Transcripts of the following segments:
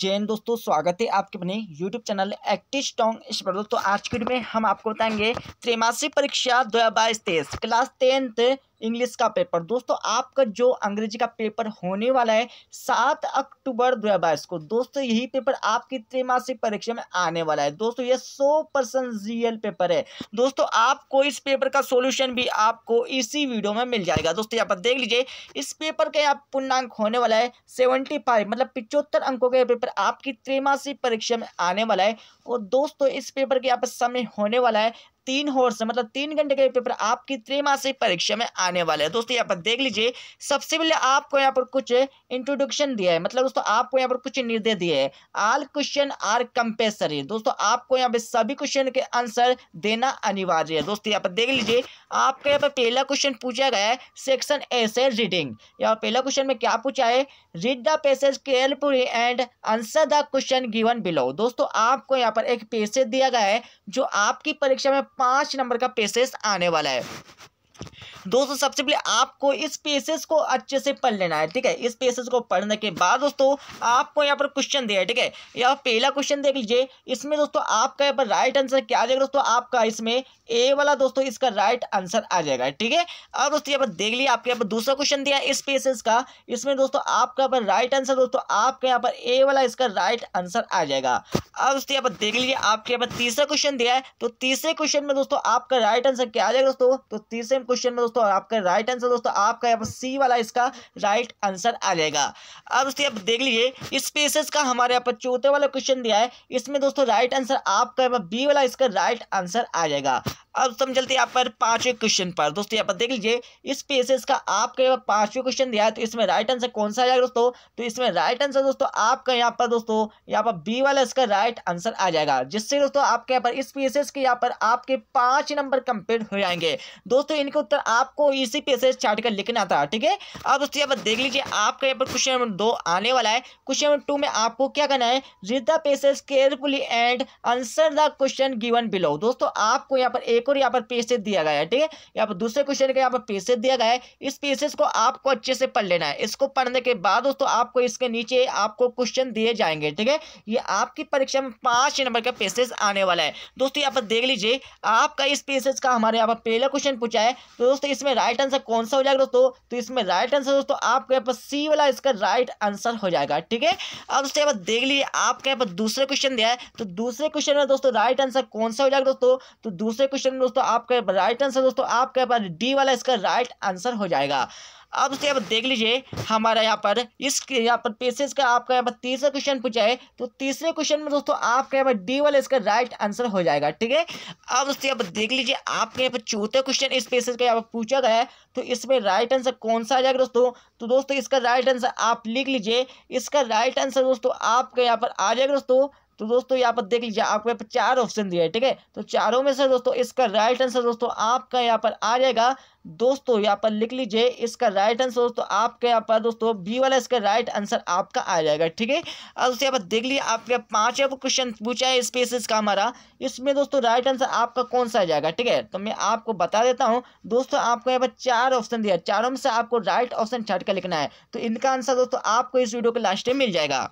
जैन दोस्तों, स्वागत है आपके अपने YouTube channel active strong study पर। दोस्तों आज की वीडियो में हम आपको बताएंगे त्रैमासिक परीक्षा 2022-23 क्लास 10th इंग्लिश का पेपर। दोस्तों आपका जो अंग्रेजी का पेपर होने वाला है 7 अक्टूबर 2022 को। दोस्तों यही पेपर आपकी त्रैमासिक परीक्षा में आने वाला है। दोस्तों ये 100% रियल पेपर है। दोस्तों आपको इस पेपर का सॉल्यूशन भी आपको इसी वीडियो में मिल जाएगा। दोस्तों यहाँ पर देख लीजिए, इस पेपर का यहाँ पूर्णांक होने वाला है 75, मतलब 75 अंकों का यह पेपर आपकी त्रैमासिक परीक्षा में आने वाला है। और दोस्तों इस पेपर के यहाँ पर समय होने वाला है 3 hours, मतलब 3 घंटे का पेपर आपकी त्रैमासिक परीक्षा में आने वाला है। दोस्तों यहाँ पर देख लीजिए, सबसे पहले आपको यहाँ पर कुछ इंट्रोडक्शन दिया है, मतलब दोस्तों आपको यहाँ पर कुछ निर्देश दिए हैं। ऑल क्वेश्चन आर कंपल्सरी, दोस्तों आपको यहाँ पे सभी क्वेश्चन के आंसर देना अनिवार्य है। दोस्तों यहाँ पर देख लीजिए, आपका यहाँ पर पहला क्वेश्चन पूछा गया है सेक्शन ए से रीडिंग। यहाँ पहला क्वेश्चन में क्या पूछा है, read the passage carefully and answer the question given below. दोस्तों आपको यहाँ पर एक पैसेज दिया गया है जो आपकी परीक्षा में 5 नंबर का पैसेज आने वाला है। दोस्तों सबसे पहले आपको इस पैसेज को अच्छे से पढ़ लेना है, ठीक है। इस पैसेज को पढ़ने के बाद दोस्तों आपको यहाँ पर क्वेश्चन दिया है, ठीक है। यह पहला क्वेश्चन देख लीजिए, इसमें दोस्तों आपका यहाँ पर राइट आंसर क्या आ जाएगा, दोस्तों आपका इसमें ए वाला दोस्तों इसका राइट आंसर आ जाएगा, ठीक है। अब दोस्तों यहाँ पर देख लीजिए, आपके यहाँ पर दूसरा क्वेश्चन दिया है इस पैसेज का, इसमें दोस्तों आपका यहाँ पर राइट आंसर दोस्तों आपके यहाँ पर ए वाला इसका राइट आंसर आ जाएगा। अब दोस्तों यहाँ पर देख लीजिए, आपके यहाँ पर तीसरा क्वेश्चन दिया है, तो तीसरे क्वेश्चन में दोस्तों आपका राइट आंसर क्या आ जाएगा दोस्तों, तो तीसरे क्वेश्चन में दोस्तों आपका राइट आंसर दोस्तों आपका यहाँ पर सी वाला इसका राइट आंसर आ जाएगा। अब दोस्तों यहाँ पर देख लीजिए, इस पैसेज का हमारे यहाँ पर चौथे वाला क्वेश्चन दिया है, इसमें दोस्तों राइट आंसर आपका यहाँ पर बी वाला इसका राइट आंसर आ जाएगा। अब हम चलते हैं यहाँ पर पांचवें क्वेश्चन पर। दोस्तों यहाँ पर देख लीजिए, इस पैसेज का आपका यहाँ पर 5वां क्वेश्चन दिया है, तो इसमें राइट आंसर कौन सा आ जाएगा दोस्तों, तो इसमें राइट आंसर दोस्तों आपका यहाँ पर दोस्तों यहाँ पर बी वाला इसका राइट आंसर आ जाएगा, जिससे दोस्तों आपके यहाँ पर इस पैसेज के यहाँ पर आपके 5 नंबर कंप्लीट हो जाएंगे। दोस्तों इनके उत्तर आपको इसी पैसेज चार्ट कर लिखना था, ठीक है। अब दोस्तों यहाँ पर देख लीजिए, आपका यहाँ पर क्वेश्चन नंबर 2 आने वाला है। क्वेश्चन नंबर 2 में आपको क्या करना है, read the passage carefully and answer the question given below. दोस्तों आपको यहाँ पर एक और यहाँ पर पैसेज दिया गया है, ठीक है। यहाँ पर दूसरे क्वेश्चन का यहाँ पर पैसेज दिया गया है, इस पैसेज को आपको अच्छे से पढ़ लेना है। इसको पढ़ने के बाद दोस्तों आपको इसके नीचे आपको क्वेश्चन दिए जाएंगे, ठीक है। ये आपकी परीक्षा में 5 नंबर का पैसेज आने वाला है। दोस्तों यहाँ पर देख लीजिए, आपका इस पैसेज का हमारे यहाँ पर पहला क्वेश्चन पूछा है, तो दोस्तों इसमें राइट आंसर कौन सा हो जाएगा दोस्तों, तो इसमें राइट आंसर दोस्तों आपके यहाँ पर सी वाला इसका राइट आंसर हो जाएगा, ठीक है। अब दोस्तों यहाँ पर देख लीजिए, आपके यहाँ पर दूसरे क्वेश्चन दिया है, तो दूसरे क्वेश्चन में दोस्तों राइट आंसर कौन सा हो जाएगा दोस्तों, तो दूसरे क्वेश्चन में दोस्तों आपका राइट आंसर दोस्तों आपके यहाँ पर डी वाला इसका राइट आंसर हो जाएगा। अब दोस्तों यहाँ पर देख लीजिए, हमारा यहाँ पर इस यहाँ पर पैसेज का आपका यहाँ पर तीसरा क्वेश्चन पूछा है, तो तीसरे क्वेश्चन में दोस्तों आपका यहाँ पर डी वाला इसका राइट आंसर हो जाएगा, ठीक है। अब दोस्तों यहाँ पर देख लीजिए, आपके यहाँ पर चौथा क्वेश्चन इस पैसेज का यहाँ पर पूछा गया है, तो इसमें राइट आंसर कौन सा आ जाएगा दोस्तों, तो दोस्तों इसका राइट आंसर आप लिख लीजिए, इसका राइट आंसर दोस्तों आपके यहाँ पर आ जाएगा दोस्तों। तो दोस्तों यहाँ पर देख लीजिए, आपको यहाँ पर 4 ऑप्शन दिए हैं, ठीक है, तो 4 में से दोस्तों इसका राइट आंसर दोस्तों आपका यहाँ पर आ जाएगा। दोस्तों यहाँ पर लिख लीजिए, इसका राइट आंसर दोस्तों आपके यहाँ पर दोस्तों बी वाला इसका राइट आंसर आपका आ जाएगा, ठीक है। अब दोस्तों यहाँ पर देख लीजिए, आपके 5वां क्वेश्चन पूछा है इस पैसेज का हमारा, इसमें दोस्तों राइट आंसर आपका कौन सा आ जाएगा, ठीक है, तो मैं आपको बता देता हूँ। दोस्तों आपको यहाँ पर 4 ऑप्शन दिया, 4 में से आपको राइट ऑप्शन छाट कर लिखना है, तो इनका आंसर दोस्तों आपको इस वीडियो के लास्ट में मिल जाएगा।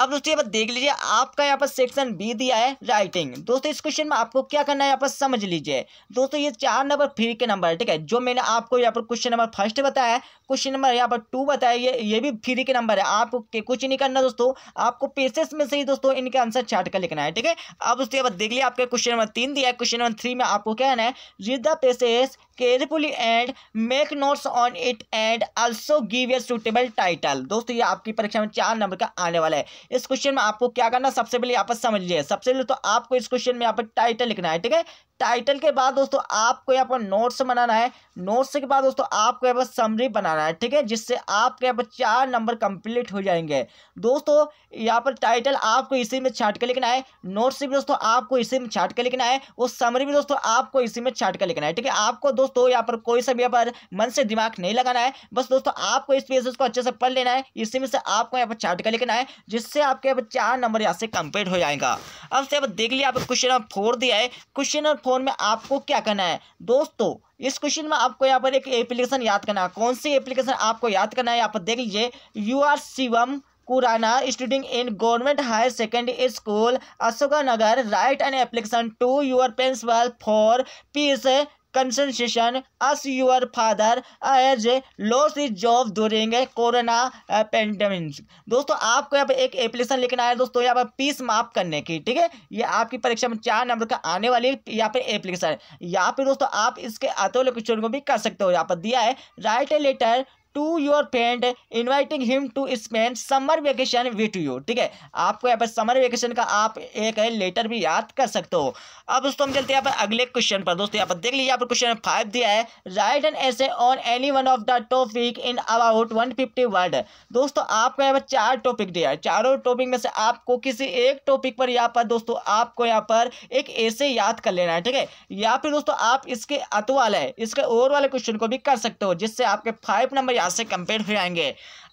अब दोस्तों यहाँ पर देख लीजिए, आपका यहाँ पर सेक्शन बी दिया है राइटिंग। दोस्तों इस क्वेश्चन में आपको क्या करना है यहाँ पर समझ लीजिए। दोस्तों ये 4 नंबर फ्री के नंबर है, ठीक है। जो मैंने आपको यहाँ पर क्वेश्चन नंबर 1 बताया है, क्वेश्चन नंबर यहाँ पर 2 बताया, ये भी फ्री के नंबर है। आपको कुछ नहीं करना दोस्तों, आपको पैसेज में से ही दोस्तों इनके आंसर छाट कर लिखना है, ठीक है। अब दोस्तों यहाँ पर देख लीजिए, आपका क्वेश्चन नंबर 3 दिया है। क्वेश्चन नंबर 3 में आपको क्या करना है, read the passage carefully and make notes on it and also give a suitable title. दोस्तों ये आपकी परीक्षा में 4 नंबर का आने वाला है। इस क्वेश्चन में आपको क्या करना, सबसे पहले यहाँ पर समझ लीजिए, सबसे पहले तो आपको इस क्वेश्चन में यहाँ पर टाइटल लिखना है, ठीक है। टाइटल के बाद दोस्तों आपको यहाँ पर नोट्स बनाना है, नोट्स के बाद दोस्तों आपको यहाँ पर समरी बनाना है, ठीक है, जिससे आपके यहाँ पर 4 नंबर कंप्लीट हो जाएंगे। दोस्तों यहाँ पर टाइटल आपको इसी में छाट के लिखना है, नोट्स भी दोस्तों आपको इसी में छाट के लिखना है, और समरी भी दोस्तों आपको इसी में छाट के लिखना है, ठीक है। आपको दोस्तों यहाँ पर कोई सा भी यहाँ पर मन से दिमाग नहीं लगाना है, बस दोस्तों आपको इस पैसेज को अच्छे से पढ़ लेना है, इसी में से आपको यहाँ पर छाट के लिखना है, जिससे आपके यहाँ पर 4 नंबर यहाँ से कंप्लीट हो जाएगा। अब से देख लिया, आपको क्वेश्चन नंबर 4 दिया है। क्वेश्चन नंबर 4 में आपको क्या करना है, दोस्तों इस क्वेश्चन में आपको यहाँ पर एक एप्लीकेशन याद करना है। कौन सी एप्लीकेशन आपको याद करना है, यहाँ पर देख लीजिए, you are Shivam Kurana, studying in Government High Secondary School, Ashokanagar, write an application to your principal for peace concession as your father as lost his job during corona pandemic. दोस्तों आपको यहाँ पर एक एप्लीकेशन लिखना है दोस्तों यहाँ पर पीस माफ करने की, ठीक है। ये आपकी परीक्षा में 4 नंबर का आने वाली यहाँ पे एप्लीकेशन है। यहाँ पे दोस्तों आप इसके आते वाले क्वेश्चन को भी कर सकते हो। यहाँ पर दिया है write a letter to your friend inviting him to spend summer vacation with you, ठीक है। आपको यहाँ पर समर वेकेशन का आप एक लेटर भी याद कर सकते हो। अब दोस्तों हम चलते हैं यहाँ पर अगले क्वेश्चन पर। दोस्तों यहाँ पर देख लीजिए, यहाँ पर क्वेश्चन 5 दिया है write an essay on any one of the topic in about 150 word. दोस्तों आपको यहाँ पर 4 टॉपिक दिया है, चारों टॉपिक में से आपको किसी एक टॉपिक पर यहाँ पर दोस्तों आपको यहाँ पर एक ऐसे याद कर लेना है, ठीक है। या फिर दोस्तों आप इसके अत वाला है इसके और वाले क्वेश्चन को भी कर सकते हो, जिससे आपके 5 नंबर से कंपेयर हो जाएंगे।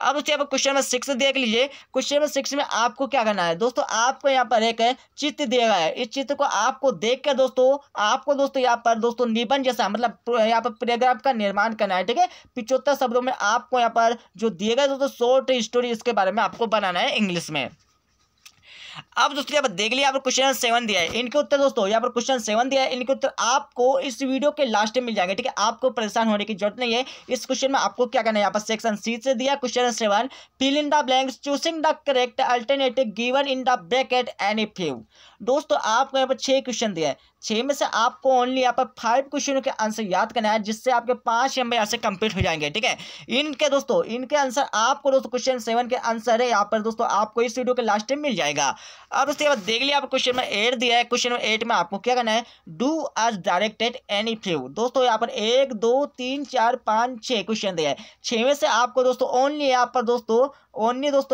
अब दोस्तों यहाँ पर क्वेश्चन नंबर 6 देख लीजिए। क्वेश्चन नंबर 6 में आपको क्या करना है दोस्तों, आपको यहाँ पर एक चित्र दिया गया है। इस चित्र को आपको देखकर दोस्तों आपको दोस्तों यहाँ पर दोस्तों निबंध जैसा मतलब यहाँ पर पैराग्राफ का निर्माण करना है, ठीक है। 75 शब्दों में आपको यहाँ पर जो दिए गए दोस्तों शॉर्ट स्टोरी इसके बारे में आपको बनाना है इंग्लिश में। अब दोस्तों यहाँ पर देख लिया, यहाँ पर क्वेश्चन 7 दिया है। इनके उत्तर दोस्तों यहाँ पर क्वेश्चन 7 दिया है, इनके उत्तर आपको इस वीडियो के लास्ट में मिल जाएंगे, ठीक है। आपको परेशान होने की जरूरत नहीं है। इस क्वेश्चन में आपको क्या करना है, यहाँ पर सेक्शन सी से दिया question 7 fill in the blanks choosing the correct alternative given in the bracket any few. दोस्तों आपको यहाँ पर 6 क्वेश्चन दिया है, 6 में से आपको ओनली यहाँ पर 5 क्वेश्चनों के आंसर याद करना है, जिससे आपके 5 नंबर यहाँ से कंप्लीट हो जाएंगे, ठीक है। इनके दोस्तों इनके आंसर आपको दोस्तों क्वेश्चन 7 के आंसर है, यहाँ पर दोस्तों आपको इस वीडियो के लास्ट में मिल जाएगा। अब उसके बाद देख लिया, आप क्वेश्चन में 8 दिया है। क्वेश्चन में 8 में आपको क्या करना है, do as directed any few. दोस्तों यहाँ पर 1 2 3 4 5 6 क्वेश्चन दिया है। 6 में से आपको दोस्तों ओनली यहाँ पर दोस्तों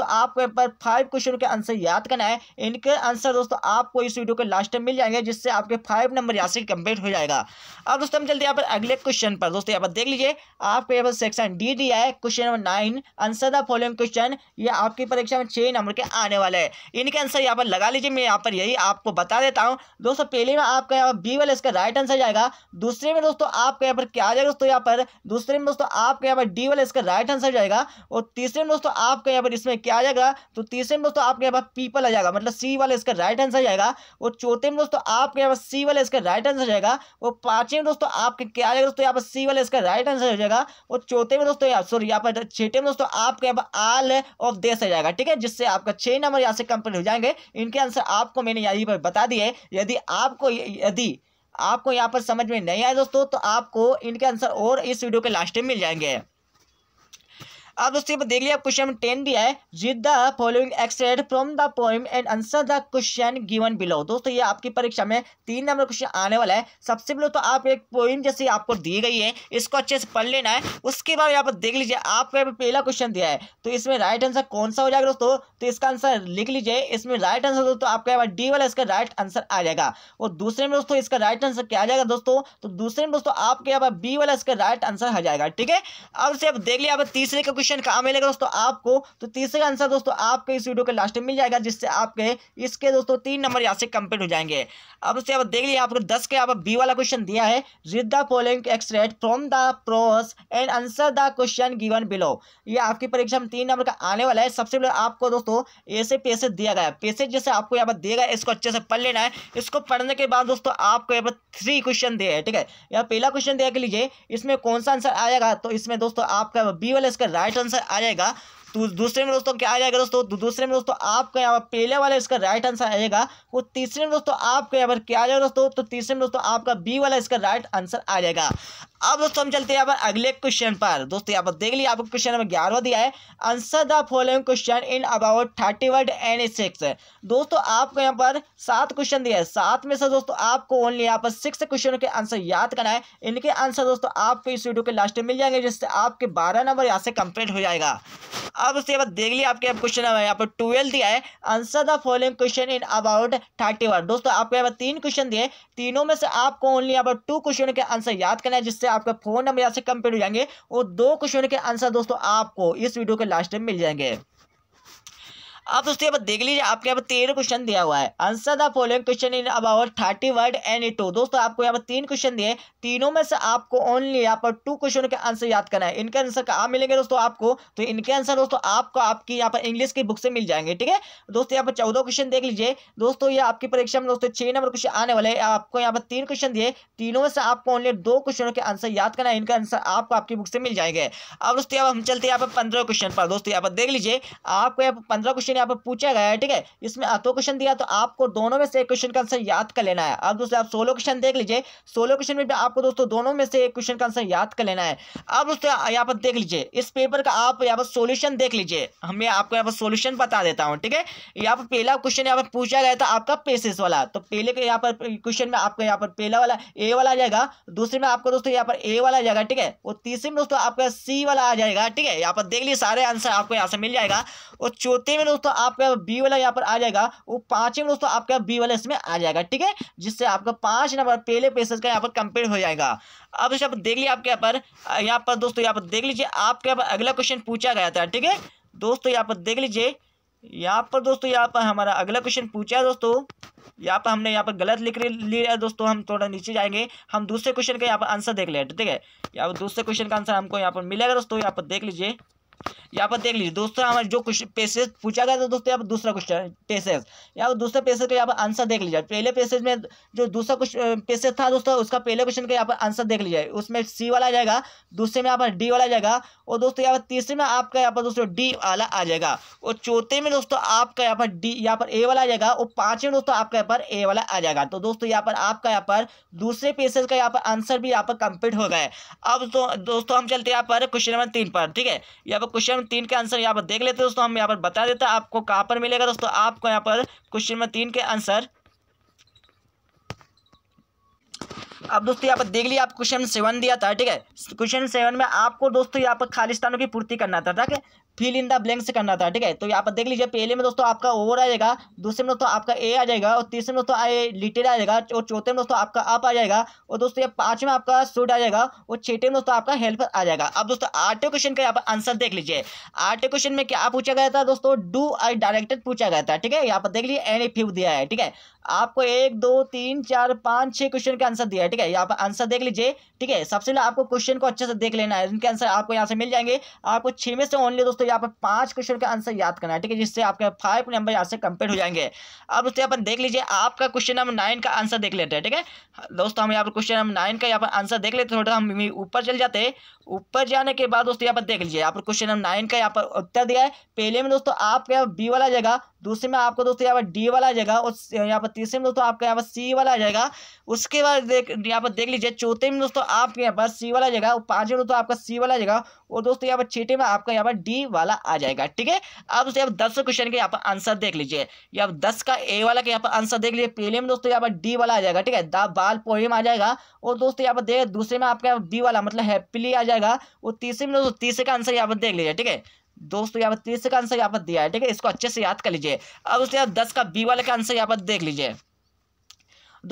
आपको यहाँ पर 5 क्वेश्चन के आंसर याद करना है। इनके आंसर दोस्तों आपको इस वीडियो के लास्ट में मिल जाएंगे, जिससे आपके 5 नंबर यहाँ से कंप्लीट हो जाएगा। अब दोस्तों हम चलते हैं यहाँ पर अगले क्वेश्चन पर। दोस्तों यहाँ पर देख लीजिए, आपको यहाँ पर सेक्शन डी दिया है question number 9 answer the following question. ये आपकी परीक्षा में 6 नंबर के आने वाले है। इनके आंसर यहाँ पर लगा लीजिए, मैं यहाँ पर यही आपको बता देता हूँ। दोस्तों पहले में आपका यहाँ पर बी वाला इसका राइट आंसर जाएगा। दूसरे में दोस्तों आपका यहाँ पर क्या आ जाएगा दोस्तों, यहाँ पर दूसरे में दोस्तों आपका यहाँ पर डी वाला इसका राइट आंसर जाएगा। और तीसरे में दोस्तों आपका यहाँ पर इसमें क्या आ जाएगा, तो तीसरे में दोस्तों आपके यहाँ पर पीपल आ जाएगा, मतलब सी वाला इसका राइट आंसर जाएगा। और चौथे में दोस्तों आपके यहाँ पर सी वाला इसका राइट आंसर जाएगा। और पांचवे में दोस्तों आपके क्या आ जाएगा दोस्तों, यहाँ पर सी वाला इसका राइट आंसर हो जाएगा। और चौथे में दोस्तों सॉरी यहाँ पर छठे में दोस्तों आपके यहाँ पर आल ऑफ देश आ जाएगा, ठीक है, जिससे आपका 6 नंबर यहाँ से कंप्लीट हो जाएंगे। इनके आंसर आपको मैंने यहीं पर बता दिए। यदि आपको यहाँ पर समझ में नहीं आए दोस्तों, तो आपको इनके आंसर और इस वीडियो के लास्ट में मिल जाएंगे। अब दोस्तों पर देख लिया, क्वेश्चन 10 दिया है read the following extract from the poem and answer the question given below. दोस्तों ये आपकी परीक्षा में 3 नंबर क्वेश्चन आने वाला है। सबसे पहले तो आप एक पोएम जैसी आपको दी गई है, इसको अच्छे से पढ़ लेना है। उसके बाद यहाँ पर देख लीजिए, आपको यहाँ पर पहला क्वेश्चन दिया है, तो इसमें राइट आंसर कौन सा हो जाएगा दोस्तों, तो इसका आंसर लिख लीजिए। इसमें राइट आंसर दोस्तों आपका यहाँ पर डी वाला इसका राइट आंसर आ जाएगा। और दूसरे में दोस्तों इसका राइट आंसर क्या आ जाएगा दोस्तों, तो दूसरे में दोस्तों आपके यहाँ पर बी वाला इसका राइट आंसर आ जाएगा, ठीक है। अब से आप देख लिया, अब तीसरे का क्वेश्चन कहाँ मिलेगा दोस्तों आपको, तो तीसरे का आंसर दोस्तों आपके इस वीडियो के लास्ट में मिल जाएगा, जिससे आपके इसके दोस्तों 3 नंबर यहाँ से कंप्लीट हो जाएंगे। अब उससे आप देख लीजिए, आपको 10 के यहाँ पर बी वाला क्वेश्चन दिया है read the following extract from the prose and answer the question given below. ये आपकी परीक्षा में 3 नंबर का आने वाला है। सबसे पहले आपको दोस्तों ऐसे पैसेज दिया गया है, पैसेज जैसे आपको यहाँ पर दिया गया, इसको अच्छे से पढ़ लेना है। इसको पढ़ने के बाद दोस्तों आपको यहाँ पर 3 क्वेश्चन दिए हैं, ठीक है। यहाँ पहला क्वेश्चन दिया लीजिए, इसमें कौन सा आंसर आएगा, तो इसमें दोस्तों आपका बी वाला इसका राइट आंसर आ जाएगा। तो दूसरे में दोस्तों क्या आ जाएगा दोस्तों, दूसरे में दोस्तों आपका यहाँ पर पहले वाला इसका राइट आंसर आ जाएगा। और तीसरे में दोस्तों आपका यहाँ पर क्या आ जाएगा दोस्तों, तो तीसरे में दोस्तों आपका बी वाला इसका राइट आंसर आ जाएगा। अब दोस्तों हम चलते हैं यहाँ पर अगले क्वेश्चन पर। दोस्तों यहाँ पर देख लिया, आपको क्वेश्चन नंबर 11 दिया है answer the following question in about 30 word any six. दोस्तों आपको यहाँ पर 7 क्वेश्चन दिया है, 7 में से दोस्तों आपको ओनली यहाँ पर 6 क्वेश्चनों के आंसर याद करना है। इनके आंसर दोस्तों आपको इस वीडियो के लास्ट में मिल जाएंगे, जिससे आपके 12 नंबर यहाँ से कंप्लीट हो जाएगा। अब उसके बाद देख लिया, आपके क्वेश्चन नंबर यहाँ पर 12 दिया है answer the following question in about 30 word. दोस्तों आपको यहाँ पर 3 क्वेश्चन दिए, तीनों में से आपको ओनली यहाँ पर 2 क्वेश्चन के आंसर याद करना है, जिससे आपका 4 नंबर यहाँ से कंप्लीट हो जाएंगे। और 2 क्वेश्चन के आंसर दोस्तों आपको इस वीडियो के लास्ट में मिल जाएंगे। आप दोस्तों यहाँ पर देख लीजिए, आपके यहाँ पर 13 क्वेश्चन दिया हुआ है। Answer the following question in about 30 word any two. दोस्तों आपको यहाँ पर 3 क्वेश्चन दिए, तीनों में से आपको ओनली यहाँ पर 2 क्वेश्चनों के आंसर याद करना है। इनके आंसर कहाँ मिलेंगे दोस्तों आपको, तो इनके आंसर दोस्तों आपको आपकी यहाँ पर इंग्लिश की बुक से मिल जाएंगे। ठीक है दोस्तों, यहाँ पर 14 क्वेश्चन देख लीजिए। दोस्तों ये आपकी परीक्षा में दोस्तों 6 नंबर क्वेश्चन आने वाले हैं। आपको यहाँ पर 3 क्वेश्चन दिए, तीनों में से आपको ओनली 2 क्वेश्चनों के आंसर याद करना है। इनका आंसर आपको आपकी बुक से मिल जाएंगे। अब दोस्तों यहाँ पर हम चलते हैं यहाँ पर 15 क्वेश्चन पर। दोस्तों यहाँ पर देख लीजिए, आपको यहाँ पर 15 क्वेश्चन यहाँ पर पूछा गया है। ठीक है, इसमें 8 क्वेश्चन दिया, तो आपको दोनों में से एक क्वेश्चन का आंसर याद कर लेना है। अब दोस्तों आप 16 क्वेश्चन देख लीजिए, 16 क्वेश्चन में भी आपको दोस्तों दोनों में से एक क्वेश्चन का आंसर याद कर लेना है। अब दोस्तों यहाँ पर देख लीजिए, इस पेपर का आप यहाँ पर सोल्यूशन देख लीजिए। हमें आपको यहाँ पर सोल्यूशन बता देता हूँ। ठीक है, यहाँ पर पहला क्वेश्चन यहाँ पर पूछा गया था आपका पेसेस वाला, तो पहले के यहाँ पर क्वेश्चन में आपको यहाँ पर पहला वाला ए वाला आ जाएगा, दूसरे में आपको दोस्तों यहाँ पर ए वाला आ जाएगा। ठीक है, और तीसरे में दोस्तों आपका सी वाला आ जाएगा। ठीक है, यहाँ पर देख लीजिए सारे आंसर आपको यहाँ से मिल जाएगा। और चौथे में दोस्तों आपका बी वाला यहाँ पर आ जाएगा, और पांचवे में दोस्तों आपका बी वाला इसमें आ जाएगा। ठीक है, जिससे आपका 5 नंबर पहले पेसेस का यहाँ पर कंप्लीट हो जाएगा। अब दोस्तों देख लीजिए आपके यहाँ पर दोस्तों यहाँ पर देख लीजिए आपके यहाँ पर अगला क्वेश्चन पूछा गया था। ठीक है दोस्तों, यहाँ पर देख लीजिए, यहाँ पर दोस्तों यहाँ पर हमारा अगला क्वेश्चन पूछा है। दोस्तों यहाँ पर हमने यहाँ पर गलत लिख लिया है। दोस्तों हम थोड़ा नीचे जाएंगे, हम दूसरे क्वेश्चन का यहाँ पर आंसर देख लेते हैं। ठीक है, यहाँ पर दूसरे क्वेश्चन का आंसर हमको यहाँ पर मिलेगा। दोस्तों यहाँ पर देख लीजिए, यहाँ पर देख लीजिए दोस्तों हमारे जो क्वेश्चन पेसेज पूछा गया था। दोस्तों यहाँ पर दूसरा क्वेश्चन पेसेज, यहाँ पर दूसरे पेसेज का यहाँ पर आंसर देख लीजिए। पहले पेसेज में जो दूसरा पेसेज था दोस्तों, उसका पहले क्वेश्चन का यहाँ पर आंसर देख लीजिए। उसमें सी वाला आ जाएगा, दूसरे में यहाँ पर डी वाला आ जाएगा, और दोस्तों यहाँ पर तीसरे में आपका यहाँ पर दोस्तों डी वाला आ जाएगा, और चौथे में दोस्तों आपका यहाँ पर डी यहाँ पर ए वाला आ जाएगा, और पाँचवें में दोस्तों आपका यहाँ पर ए वाला आ जाएगा। तो दोस्तों यहाँ पर आपका यहाँ पर दूसरे पेसेज का यहाँ पर आंसर भी यहाँ पर कंप्लीट हो गए। अब तो दोस्तों हम चलते हैं यहाँ पर क्वेश्चन नंबर 3 पर। ठीक है, यहाँ पर क्वेश्चन 3 के आंसर यहाँ पर देख लेते हैं। दोस्तों हम यहाँ पर बता देते हैं आपको कहाँ पर मिलेगा। दोस्तों आपको यहाँ पर क्वेश्चन नंबर 3 के आंसर, अब दोस्तों यहाँ पर देख लिया आप क्वेश्चन 7 दिया था। ठीक है, क्वेश्चन 7 में आपको दोस्तों यहाँ पर खालिस्तानों की पूर्ति करना था। ठीक है, फिल इन द ब्लैंक से करना था। ठीक है, तो यहाँ पर देख लीजिए, पहले में दोस्तों आपका ओवर आ जाएगा, दूसरे में दोस्तों आपका ए आ जाएगा, और तीसरे में दोस्तों लिटिल आ जाएगा, और चौथे में दोस्तों आपका अप आ जाएगा, और दोस्तों यहाँ 5 में आपका शुड आ जाएगा, और 6 में दोस्तों आपका हेल्पर आ जाएगा। अब दोस्तों 8 क्वेश्चन का यहाँ पर आंसर देख लीजिए। 8 क्वेश्चन में क्या पूछा गया था दोस्तों, डू आई डायरेक्टेड पूछा गया था। ठीक है, यहाँ पर देख लीजिए एनी फ्यू दिया है। ठीक है, आपको 1 2 3 4 5 6 क्वेश्चन का आंसर दिया है। ठीक है, यहाँ पर आंसर देख लीजिए। ठीक है, सबसे पहले आपको क्वेश्चन को अच्छे से देख लेना है। इनके आंसर आपको यहाँ से मिल जाएंगे। आपको 6 में से ओनली दोस्तों यहाँ पर 5 क्वेश्चन का आंसर याद करना है। ठीक है, जिससे आपके 5 नंबर यहाँ से कंप्लीट हो जाएंगे। अब दोस्तों यहाँ पर देख लीजिए आपका क्वेश्चन नंबर 9 का आंसर देख लेते हैं। ठीक है दोस्तों, हम यहाँ पर क्वेश्चन नंबर 9 का यहाँ पर आंसर देख लेते हैं। थोड़ा हम ऊपर चल जाते हैं। ऊपर जाने के बाद दोस्तों यहाँ पर देख लीजिए, यहाँ पर क्वेश्चन नंबर 9 का यहाँ पर उत्तर दिया है। पहले में दोस्तों आपके यहाँ बी वाला जगह, दूसरे में आपको दोस्तों यहाँ पर डी वाला आ जाएगा, और यहाँ पर तीसरे में दोस्तों आपका यहाँ पर सी वाला आ जाएगा। उसके बाद यहाँ पर देख लीजिए, चौथे में दोस्तों आपके यहाँ पर सी वाला आ जाएगा, और पाँचवें में दोस्तों आपका सी वाला आ जाएगा, और दोस्तों यहाँ पर छठे में आपका यहाँ पर डी वाला आ जाएगा। ठीक है, अब दोस्तों यहाँ 10 क्वेश्चन के यहाँ पर आंसर देख लीजिए। यहाँ पर 10 का ए वाला के यहाँ पर आंसर देख लीजिए। पहले में दोस्तों यहाँ पर डी वाला आ जाएगा। ठीक है, द बाल पोएम आ जाएगा, और दोस्तों यहाँ पर देख दूसरे में आपका बी वाला मतलब हैप्पीली आ जाएगा, और तीसरे में दोस्तों तीसरे का आंसर यहाँ पर देख लीजिए। ठीक है दोस्तों, यहाँ पर तीसरे का आंसर यहाँ पर दिया है। ठीक है, इसको अच्छे से याद कर लीजिए। अब दोस्तों यहाँ 10 का बी वाला का आंसर यहाँ पर देख लीजिए।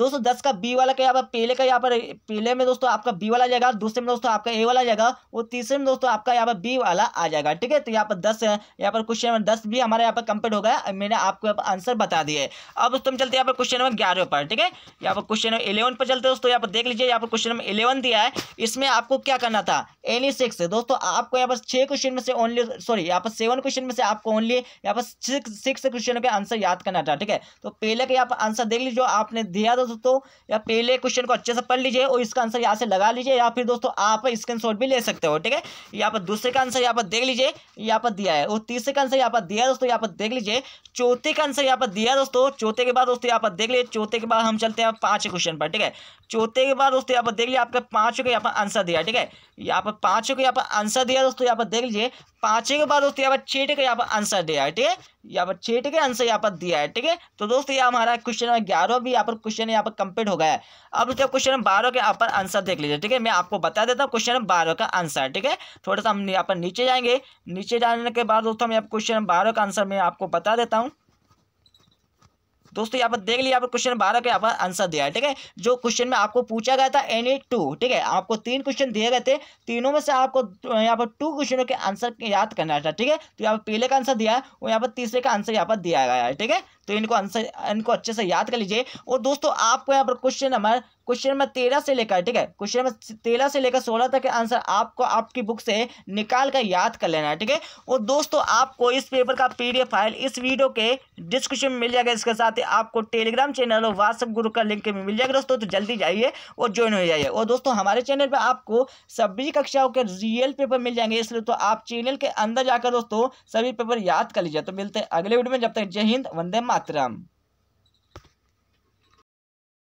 दोस्तों 10 का बी वाला का यहाँ पर पहले का यहाँ पर पहले में दोस्तों आपका बी वाला जाएगा, दूसरे में दोस्तों आपका ए वाला जाएगा, और तीसरे में दोस्तों आपका यहाँ पर बी वाला आ जाएगा। ठीक है, तो यहाँ पर 10 यहाँ पर क्वेश्चन नंबर 10 भी हमारा यहाँ पर कंप्लीट हो गया। मैंने आपको यहाँ पर आंसर बता दिए। अब दोस्तों हम चलते हैं यहाँ पर क्वेश्चन नंबर 11 पर। ठीक है, यहाँ पर क्वेश्चन नंबर 11 पर चलते हैं। दोस्तों यहाँ पर देख लीजिए, यहाँ पर क्वेश्चन नंबर 11 दिया है। इसमें आपको क्या करना था, एनी 6। दोस्तों आपको यहाँ पर 6 क्वेश्चन में से ओनली सॉरी यहाँ पर 7 क्वेश्चन में से आपको ओनली यहाँ पर 6 क्वेश्चन का आंसर याद करना था। ठीक है, तो पहले का यहाँ पर आंसर देख लीजिए आपने दिया। दोस्तों या पहले क्वेश्चन को अच्छे से पढ़ लीजिए, और इसका आंसर यहाँ से लगा लीजिए, या फिर दोस्तों आप स्क्रीनशॉट भी ले सकते हो। ठीक है, यहाँ पर दूसरे का आंसर यहाँ पर देख लीजिए, यहाँ पर दिया है, और तीसरे का आंसर यहाँ पर दिया है। दोस्तों यहाँ पर देख लीजिए, चौथे का आंसर यहाँ पर दिया है। दोस्तों चौथे के बाद दोस्तों यहाँ पर देख लीजिए, चौथे के बाद हम चलते हैं 5 क्वेश्चन पर। ठीक है, चौथे के बाद दोस्तों यहाँ पर देख लीजिए आपका 5 का यहाँ पर आंसर दिया। ठीक है, यहाँ पर 5 का यहाँ पर आंसर दिया। दोस्तों यहाँ पर देख लीजिए, 5 के बाद दोस्तों यहाँ पर 6 का यहाँ पर आंसर दिया है। ठीक है, यहाँ पर 6 का आंसर यहाँ पर दिया है। ठीक है, तो दोस्तों यहाँ हमारा क्वेश्चन नंबर 11 भी यहाँ पर क्वेश्चन यहाँ पर कंप्लीट हो गया है। अब दोस्तों क्वेश्चन नंबर 12 के यहाँ पर आंसर देख लीजिए। ठीक है, मैं आपको बता देता हूँ क्वेश्चन नंबर 12 का आंसर। ठीक है, थोड़ा सा हम यहाँ पर नीचे जाएंगे। नीचे जाने के बाद दोस्तों मैं क्वेश्चन नंबर 12 का आंसर मैं आपको बता देता हूँ। दोस्तों यहाँ पर देख लिया, यहाँ पर क्वेश्चन 12 का यहाँ पर आंसर दिया है। ठीक है, जो क्वेश्चन में आपको पूछा गया था NA2। ठीक है, आपको 3 क्वेश्चन दिए गए थे, तीनों में से आपको यहाँ पर 2 क्वेश्चनों के आंसर याद करना था। ठीक है, तो यहाँ पर पहले का आंसर दिया है और यहाँ पर तीसरे का आंसर यहाँ पर दिया गया है। ठीक है, तो इनको आंसर इनको अच्छे से याद कर लीजिए। और दोस्तों आपको यहाँ पर क्वेश्चन नंबर 13 से लेकर, ठीक है, क्वेश्चन नंबर 13 से लेकर 16 तक के आंसर आपको आपकी बुक से निकाल कर याद कर लेना है। ठीक है, और दोस्तों आपको इस पेपर का PDF फाइल इस वीडियो के डिस्क्रिप्शन में मिल जाएगा। इसके साथ ही आपको टेलीग्राम चैनल और व्हाट्सएप ग्रुप का लिंक मिल जाएगा दोस्तों, तो जल्दी जाइए और ज्वाइन हो जाइए। और दोस्तों हमारे चैनल पर आपको सभी कक्षाओं के रियल पेपर मिल जाएंगे, इसलिए तो आप चैनल के अंदर जाकर दोस्तों सभी पेपर याद कर लीजिए। तो मिलते हैं अगले वीडियो में, जब तक जय हिंद, वंदे मातरम।